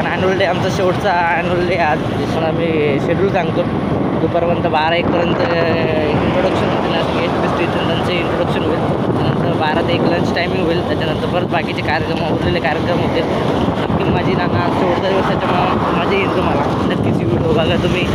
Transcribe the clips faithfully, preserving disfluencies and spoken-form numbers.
कारण आनोळले आमचा शेवटचा आनोळले आज दिसून आम्ही शेड्यूल सांगतो दुपारपर्यंत बारा एक पर्यंत इंट्रोडक्शन होईल आणि गेस्ट अटेंडंटचे इंट्रोडक्शन होईल त्यानंतर बारा ते एक लंच टाइमिंग होईल त्यानंतर परत बाकीचे कार्यक्रम उरलेले कार्यक्रम होतील नक्की माझी नाना चौदा दिवसाच्या माझे येईल तुम्हाला नक्कीच व्हिडिओ बघा तुम्ही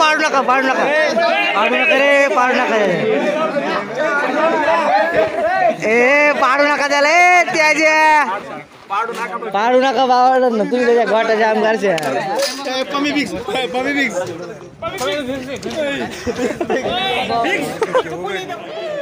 पाडला का पाडू नका रे पाडू नका ए पाडू नका त्याला ए त्याच्या पाडू नका पाडू नका बावड ना तुम्ही त्याच्या गोटा जाम करशे पमी बिक्स पमी बिक्स बिक्स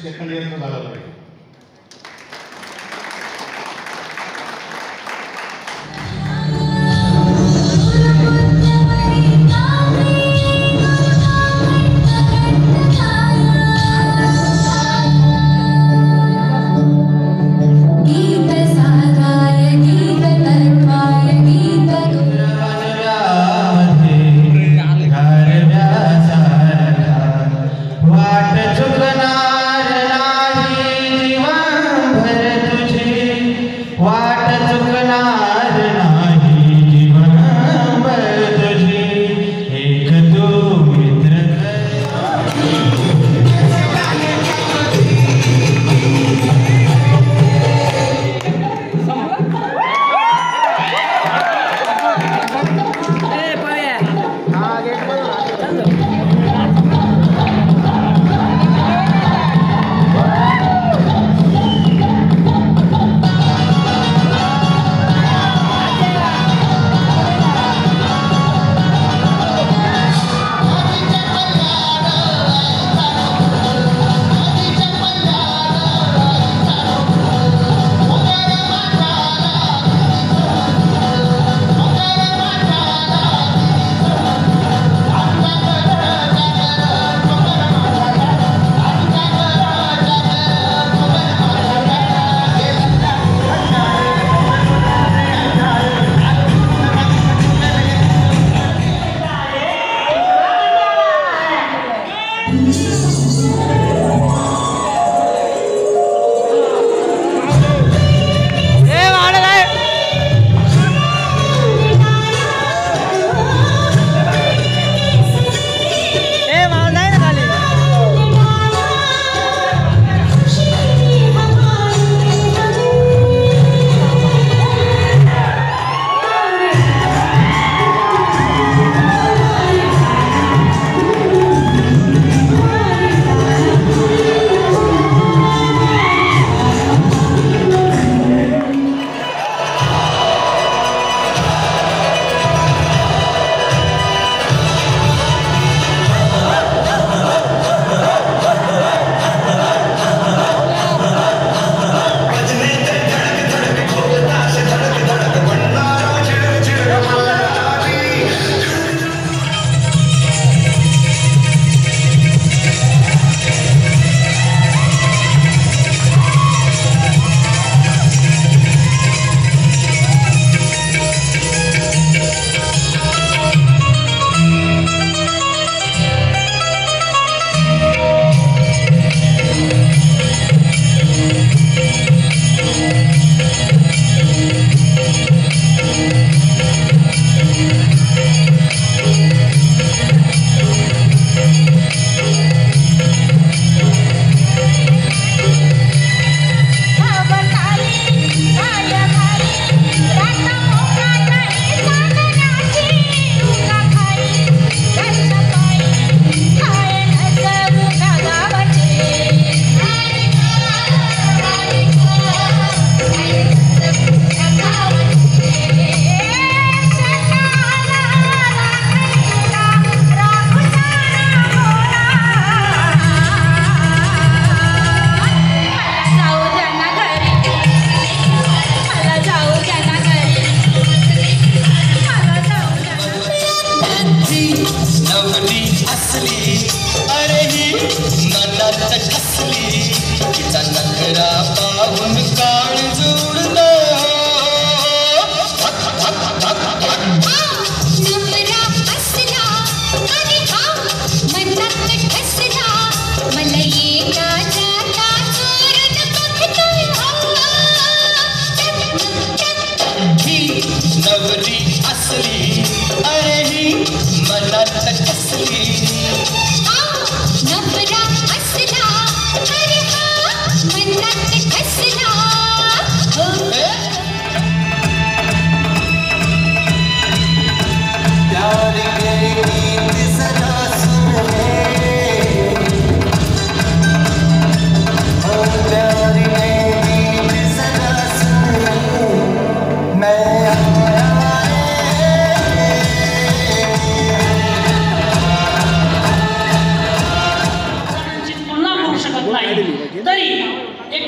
सेकंड इयर में डाला है Thank you.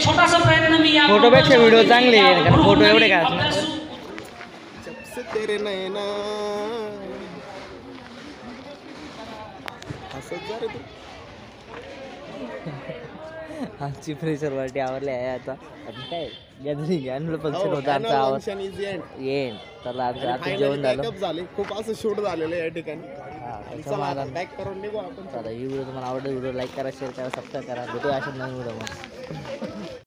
एक छोटासा प्रयत्न मी या फोटो पेक्षा व्हिडिओ चांगले आहे कारण फोटो एवढे काय सबसे तेरे नैना हसत जा रे तू आजची प्रेशर वाटी आवरले आहे आता आता काय गॅदरिंग ॲन्युअल फंक्शन होता आमचा आवाज येन चला आता जेवण झालं मेकअप झाले खूप असं शूट झालेले या ठिकाणी चला बॅक करून निघू आपण चला ही व्हिडिओ तुम्हाला आवडला व्हिडिओ लाईक करा शेअर करा सबस्क्राइब करा भेटू अशा नवीन व्हिडिओ